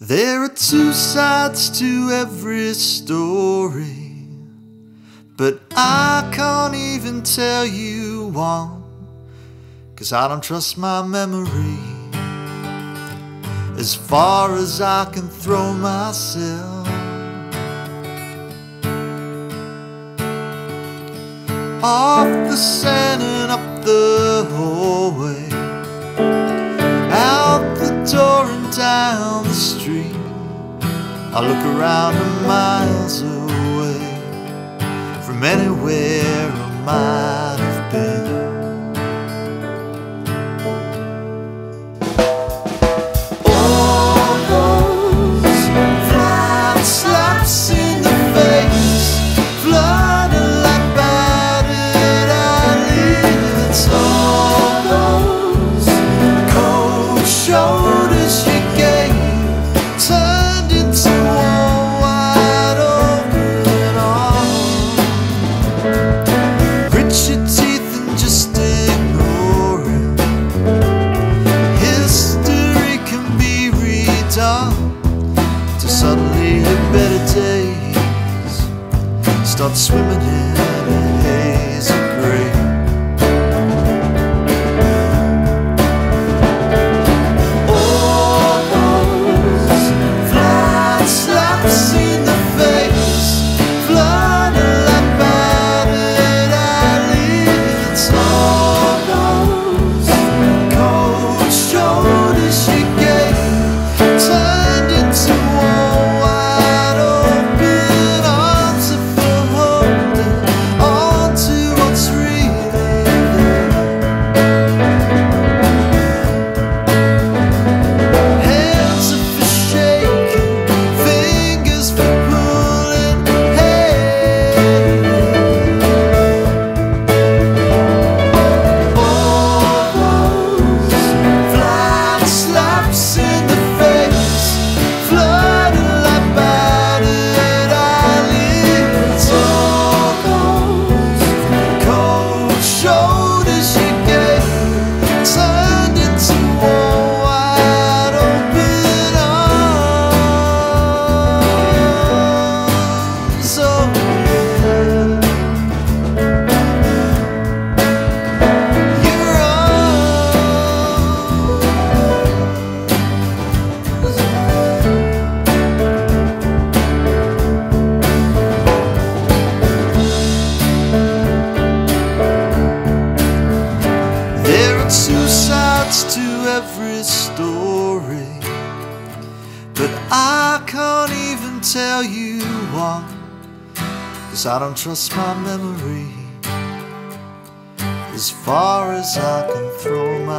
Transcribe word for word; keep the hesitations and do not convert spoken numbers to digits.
There are two sides to every story, but I can't even tell you one, 'cause I don't trust my memory. As far as I can throw myself, off the sand and up the hallway, out the door and down the street, I look around and miles away from anywhere I might have been. To suddenly the better days start swimming in a haze of grey. All those flat slaps in the face, flooded like battered eyelids. All those cold shoulders you gave turned into to every story, but I can't even tell you one, 'cause I don't trust my memory. As far as I can throw my